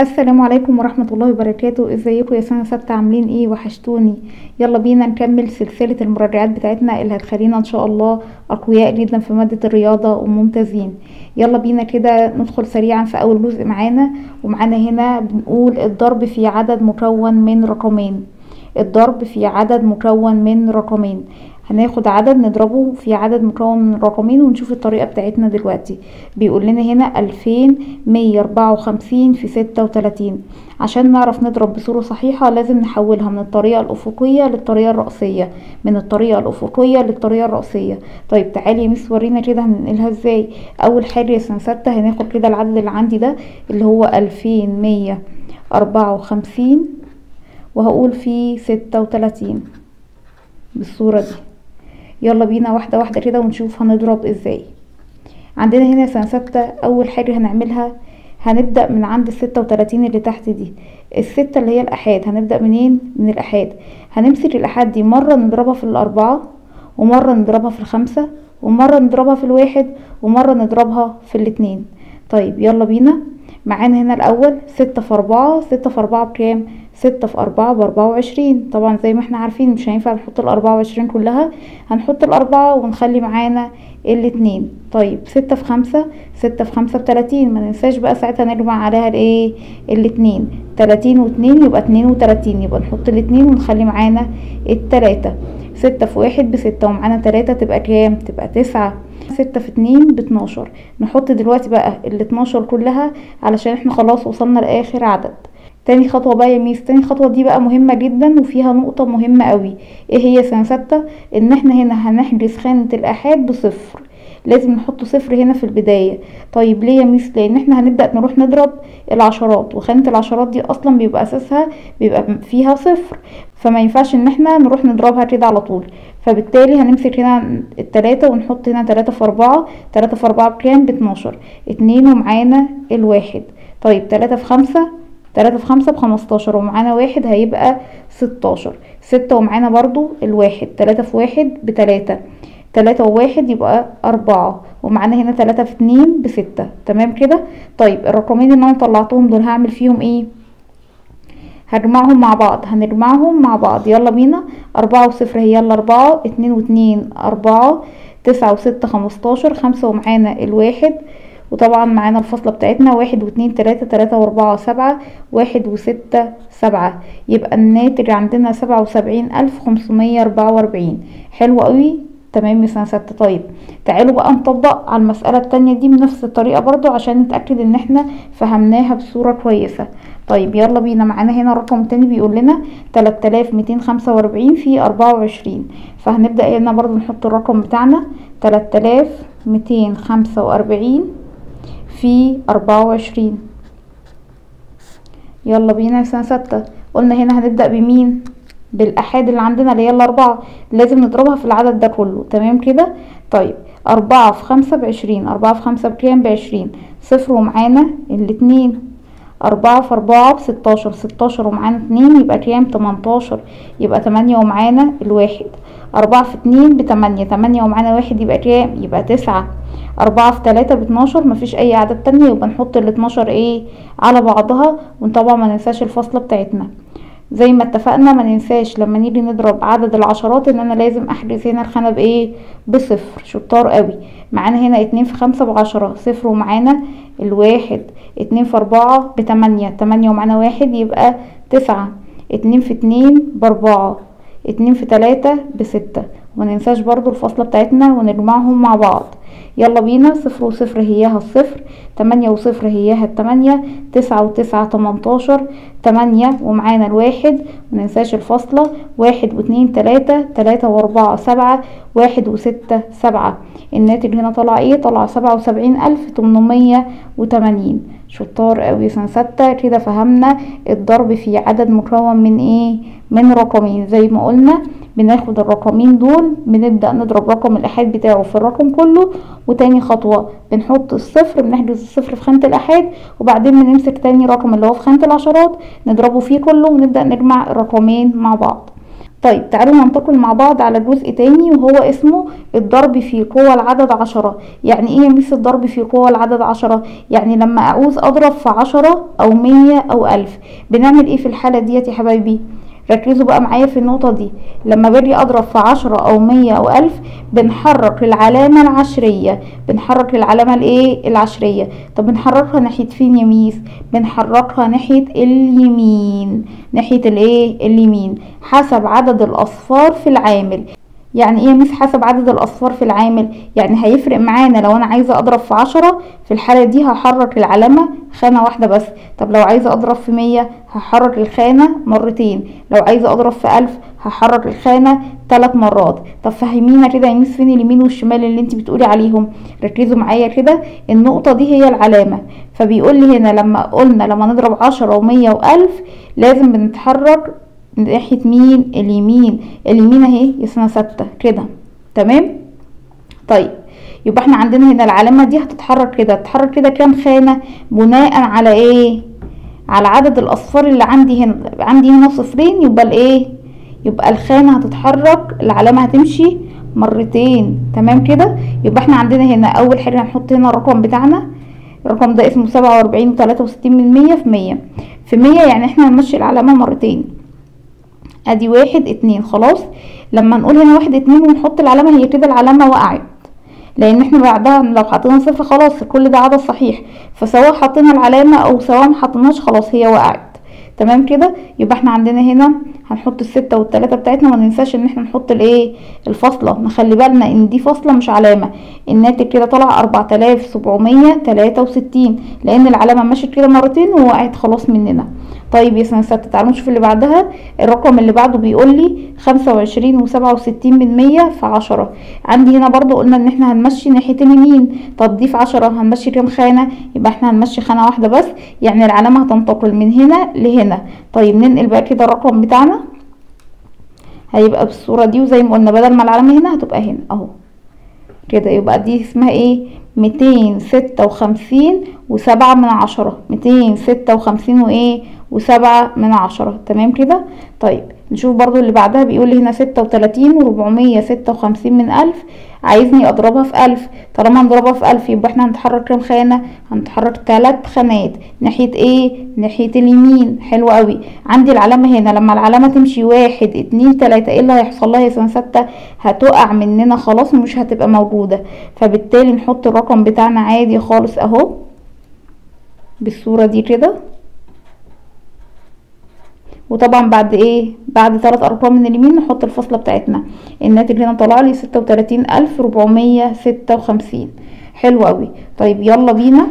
السلام عليكم ورحمه الله وبركاته. ازيكم يا سنه سته؟ عاملين ايه؟ وحشتوني. يلا بينا نكمل سلسله المراجعات بتاعتنا اللي هتخلينا ان شاء الله اقوياء جدا في ماده الرياضه وممتازين. يلا بينا كده ندخل سريعا في اول جزء معانا. ومعانا هنا بنقول الضرب في عدد مكون من رقمين. الضرب في عدد مكون من رقمين، هناخد عدد نضربه في عدد مكون من رقمين ونشوف الطريقة بتاعتنا دلوقتي. بيقول لنا هنا 2154 في 36. عشان نعرف نضرب بصورة صحيحة لازم نحولها من الطريقة الأفقية للطريقة الرأسية، من الطريقة الأفقية للطريقة الرأسية. طيب تعالي يا مس ورينا كده هننقلها ازاي. أول حاجة يا سنة ستة هناخد كده العدد اللي عندي ده اللي هو 2154 وهقول فيه 36 بالصورة دي. يلا بينا واحدة واحدة كده ونشوف هنضرب ازاي. عندنا هنا سنة ستة اول حاجة هنعملها هنبدأ من عند 36 اللي تحت دي، الستة اللي هي الأحاد. هنبدأ منين؟ من الأحاد. هنمسك الأحاد دي مرة نضربها في الأربعة، ومرة نضربها في الخمسة، ومرة نضربها في الواحد، ومرة نضربها في الاتنين. طيب يلا بينا. معانا هنا الأول 6 في 4. 6 في 4 بكام؟ 6 في 4 ب24. طبعا زي ما احنا عارفين مش هينفع نحط ال24 كلها، هنحط ال4 ونخلي معانا ال2. طيب 6 في 5. 6 في 5 ب30. ما ننساش بقى ساعتها نجمع عليها الايه؟ ال2. 30 و2 يبقى 32، يبقى نحط ال2 ونخلي معانا ال3. 6 في 1 ب6 ومعانا 3 تبقى كام؟ تبقى 9. 6 في 2 ب12. نحط دلوقتي بقى ال12 كلها علشان احنا خلاص وصلنا لاخر عدد. تاني خطوة بقى يا ميس، تاني خطوة دي بقى مهمة جدا وفيها نقطة مهمة قوي. ايه هي سنة ستة؟ ان احنا هنا هنحجز خانة الآحاد ب0. لازم نحط 0 هنا في البداية. طيب ليه يا ميس؟ لان احنا هنبدأ نروح نضرب العشرات، وخانة العشرات دي اصلا بيبقى اساسها بيبقى فيها 0، فما ينفعش ان احنا نروح نضربها كده على طول. فبالتالي هنمسك هنا ال3 ونحط هنا 3 في 4. 3 في 4 بكام؟ ب12. 2 ومعانا ال1. طيب 3 في 5 ب15 ومعانا 1 هيبقى 16. 6 ومعانا برضو ال1. 3 في 1 ب3. 3 و1 يبقى 4 ومعانا هنا 3 في 2 ب6. تمام كده. طيب الرقمين اللي انا طلعتهم دول هعمل فيهم ايه؟ هنجمعهم مع بعض، هنجمعهم مع بعض. يلا بينا. 4 و0 هي ال4. 2 و2 4. 9 و6 15. 5 ومعانا ال1. وطبعا معانا الفاصلة بتاعتنا. 1 و2 3. 3 و4 7. 1 و6 7. يبقى الناتج عندنا 77544. حلو قوي. تمام يا سنة ستة. طيب تعالوا بقى نطبق على المسألة التانية دي بنفس الطريقة برضو عشان نتأكد ان احنا فهمناها بصورة كويسة. طيب يلا بينا. معانا هنا الرقم التاني بيقول لنا 3245 في 24. فهنبدأ هنا برضو نحط الرقم بتاعنا 3245 في 24. يلا بينا يا سنة ستة. قلنا هنا هنبدأ بمين؟ بالأحاد اللي عندنا اللي هي ال4، لازم نضربها في العدد ده كله. تمام كده. طيب 4 في 5 ب20. 4 في 5 بكام؟ ب20. 0 ومعانا ال2. 4 في 4 ب16. 16 ومعانا 2 يبقى كام؟ 18. يبقى 8 ومعانا ال1. 4 في 2 ب8. 8 ومعانا 1 يبقى كام؟ يبقى 9. 4 في 3 ب12. مفيش اي عدد تاني، يبقى نحط ال12 ايه على بعضها. وطبعا ما ننساش الفاصلة بتاعتنا زي ما اتفقنا. ما ننساش لما نيجي نضرب عدد العشرات ان انا لازم احجز هنا الخانة بايه؟ ب0. شطار قوي. معانا هنا 2 في 5 ب10. 0 ومعانا ال1. 2 في 4 ب8. 8 ومعانا 1 يبقى 9. 2 في 2 ب4. 2 في 3 ب6. ومننساش برضو الفاصلة بتاعتنا ونجمعهم مع بعض. يلا بينا. 0 و0 هياها ال0. 8 و0 هياها ال8. 9 و9 18. 8 ومعانا ال1. مننساش الفاصلة. 1 و2 3. 3 و4 7. 1 و6 7. الناتج هنا طلع ايه؟ طلع 77880. شطار قوي سنة ستة. كده فهمنا الضرب في عدد مكون من ايه؟ من رقمين. زي ما قلنا بناخد الرقمين دول بنبدأ نضرب رقم الأحاد بتاعه في الرقم كله، وتاني خطوة بنحط ال0 بنحجز ال0 في خانة الأحاد، وبعدين بنمسك تاني رقم اللي هو في خانة العشرات نضربه فيه كله ونبدأ نجمع الرقمين مع بعض. طيب تعالوا ننتقل مع بعض على جزء تاني وهو اسمه الضرب في قوى العدد 10. يعني ايه يا ميس الضرب في قوى العدد 10؟ يعني لما اعوز اضرب في 10 او 100 او 1000 بنعمل ايه في الحالة ديت يا حبايبي؟ ركزوا بقى معايا في النقطة دي. لما باجي اضرب في 10 او 100 او 1000 بنحرك العلامة العشرية، بنحرك العلامة الايه؟ العشرية. طب بنحركها ناحية فين يا ميس؟ بنحركها ناحية اليمين، ناحية الايه؟ اليمين، حسب عدد الاصفار في العامل. يعني ايه يا ميس حسب عدد الاصفار في العامل؟ يعني هيفرق معانا لو انا عايزه اضرب في 10 في الحاله دي هحرك العلامه خانه واحده بس. طب لو عايزه اضرب في 100 هحرك الخانه مرتين، لو عايزه اضرب في 1000 هحرك الخانه 3 مرات. طب فهمينا كده يا ميس فين اليمين والشمال اللي انت بتقولي عليهم؟ ركزوا معايا كده، النقطه دي هي العلامه. فبيقول لي هنا لما قلنا لما نضرب 10 و100 و1000 لازم بنتحرك ناحية مين؟ اليمين. اليمين اهي يسمى 6 كده، تمام. طيب يبقى احنا عندنا هنا العلامة دي هتتحرك كده، هتتحرك كده كام خانة؟ بناء على ايه؟ على عدد الاصفار اللي عندي هنا. عندي هنا 0 يبقى الايه؟ يبقى الخانة هتتحرك، العلامة هتمشي مرتين، تمام كده. يبقى احنا عندنا هنا اول حاجة هنحط هنا الرقم بتاعنا، الرقم ده اسمه 47 و63 من 100 في 100 في 100. يعني احنا هنمشي العلامة مرتين، ادي 1 2 خلاص. لما نقول هنا 1 2 ونحط العلامة هي كده العلامة وقعت، لان احنا بعدها لو حطينا 0 خلاص كل ده عدد صحيح، فسواء حطينا العلامة او سواء ما حطيناش خلاص هي وقعت، تمام كده. يبقى احنا عندنا هنا هنحط ال6 وال3 بتاعتنا، ما ننساش ان احنا نحط الايه؟ الفاصلة. نخلي بالنا ان دي فاصلة مش علامة. الناتج كده طلع 4763 لان العلامة مشت كده مرتين ووقعت خلاص مننا. طيب يا سنة 6 تعالوا نشوف اللي بعدها. الرقم اللي بعده بيقول لي 25 و67 من 100 في 10. عندي هنا برضو قلنا ان احنا هنمشي ناحية اليمين. طب دي في 10 هنمشي كام خانة؟ يبقى احنا هنمشي خانة واحدة بس، يعني العلامة هتنتقل من هنا لهنا. طيب ننقل بقى كده الرقم بتاعنا، هيبقى بالصورة دي، وزي ما قلنا بدل ما العلامة هنا هتبقى هنا اهو كده. يبقى دي اسمها ايه؟ 256.7، 256 وايه؟ و7، تمام كده. طيب نشوف برضو اللي بعدها، بيقول لي هنا 36 و456 من 1000. عايزني اضربها في 1000. طالما هنضربها في 1000 يبقى احنا هنتحرك كام خانة؟ هنتحرك 3 خانات ناحية ايه؟ ناحية اليمين. حلو قوي. عندي العلامة هنا، لما العلامة تمشي 1 2 3 ايه اللي هيحصل لها يا سنة 6؟ هتقع مننا خلاص، مش هتبقى موجودة. فبالتالي نحط الرقم بتاعنا عادي خالص اهو بالصورة دي كده. وطبعا بعد ايه؟ بعد 3 ارقام من اليمين نحط الفاصله بتاعتنا. الناتج هنا طلع لي 36456. حلو قوي. طيب يلا بينا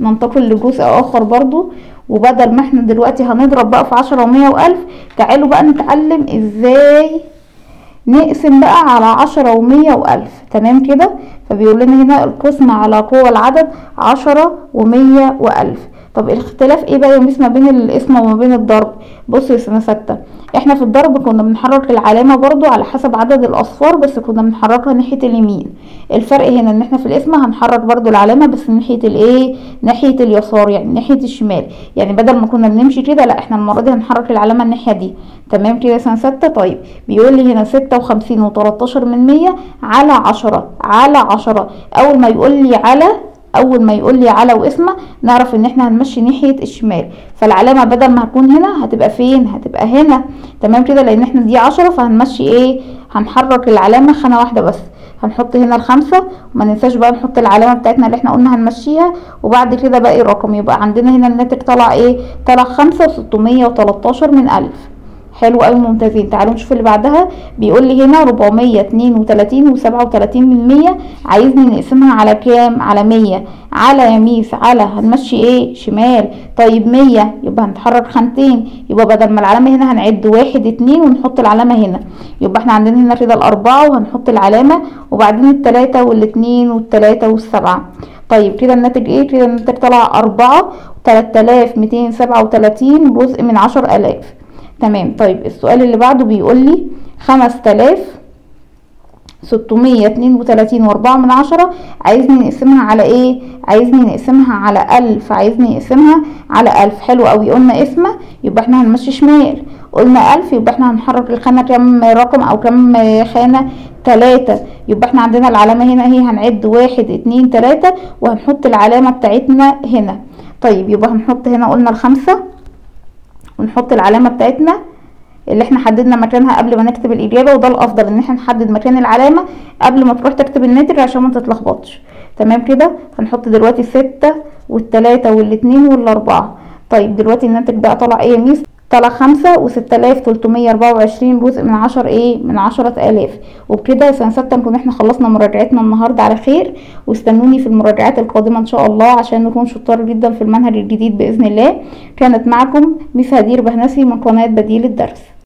ننتقل لجزء اخر برضو، وبدل ما احنا دلوقتي هنضرب بقى في 10 و100 و1000 تعالوا بقى نتعلم ازاي نقسم بقى على 10 و100 و1000، تمام كده. فبيقول لنا هنا القسمه على قوى العدد 10 و100 و1000. طب الاختلاف ايه بقى يا ميس ما بين القسمه وما بين الضرب؟ بصوا يا سنه 6، احنا في الضرب كنا بنحرك العلامه برضو على حسب عدد الاصفار، بس كنا بنحركها ناحيه اليمين. الفرق هنا ان احنا في القسمه هنحرك برضو العلامه بس ناحيه الايه؟ ناحيه اليسار، يعني ناحيه الشمال. يعني بدل ما كنا بنمشي كده لا احنا المره دي هنحرك العلامه الناحيه دي، تمام كده يا سنه 6. طيب بيقول لي هنا 56 و13 من 100 على 10، على 10. اول ما يقول لي على واسمه نعرف ان احنا هنمشي ناحيه الشمال، فالعلامه بدل ما هتكون هنا هتبقى فين؟ هتبقى هنا، تمام كده. لان احنا دي 10 فهنمشي ايه؟ هنحرك العلامه خانه واحده بس، هنحط هنا ال5 وما ننساش بقى نحط العلامه بتاعتنا اللي احنا قلنا هنمشيها، وبعد كده باقي الرقم. يبقى عندنا هنا الناتج طلع ايه؟ طلع 5613 من 1000. حلو قوي ممتازين. تعالوا نشوف اللي بعدها، بيقول لي هنا 432 و37 من 100 عايزني نقسمها على كام؟ على 100. على يا ميس على هنمشي ايه؟ شمال. طيب 100 يبقى هنتحرك خانتين، يبقى بدل ما العلامه هنا هنعد 1 2 ونحط العلامه هنا. يبقى احنا عندنا هنا كده ال4 وهنحط العلامه، وبعدين ال3 وال2 وال3 وال7. طيب كده الناتج ايه؟ كده الناتج طلع 4 و3237 جزء من 10000، تمام. طيب السؤال اللي بعده بيقول لي 5632.4 عايزني نقسمها على ايه؟ عايزني نقسمها على 1000. عايزني نقسمها على 1000. حلو قوي. قلنا قسمه يبقى احنا هنمشي شمال، قلنا 1000 يبقى احنا هنحرك الخانة كام رقم او كام خانة؟ 3. يبقى احنا عندنا العلامة هنا اهي، هنعد 1 2 3 وهنحط العلامة بتاعتنا هنا. طيب يبقى هنحط هنا قلنا ال5 ونحط العلامة بتاعتنا اللي احنا حددنا مكانها قبل ما نكتب الاجابة، وده الافضل ان احنا نحدد مكان العلامة قبل ما تروح تكتب الناتج عشان ما تتلخبطش. تمام كده، هنحط دلوقتي 6 و3 و2 و4. طيب دلوقتي الناتج بقى طلع ايه يا ميس؟ طلع 5 و6324 جزء من 10 ايه؟ من 10,000. وبكده سنسبت نكون احنا خلصنا مراجعتنا النهارده على خير، واستنوني في المراجعات القادمه ان شاء الله عشان نكون شطار جدا في المنهج الجديد باذن الله. كانت معكم ميس هدير بهنسي من قناه بديل الدرس.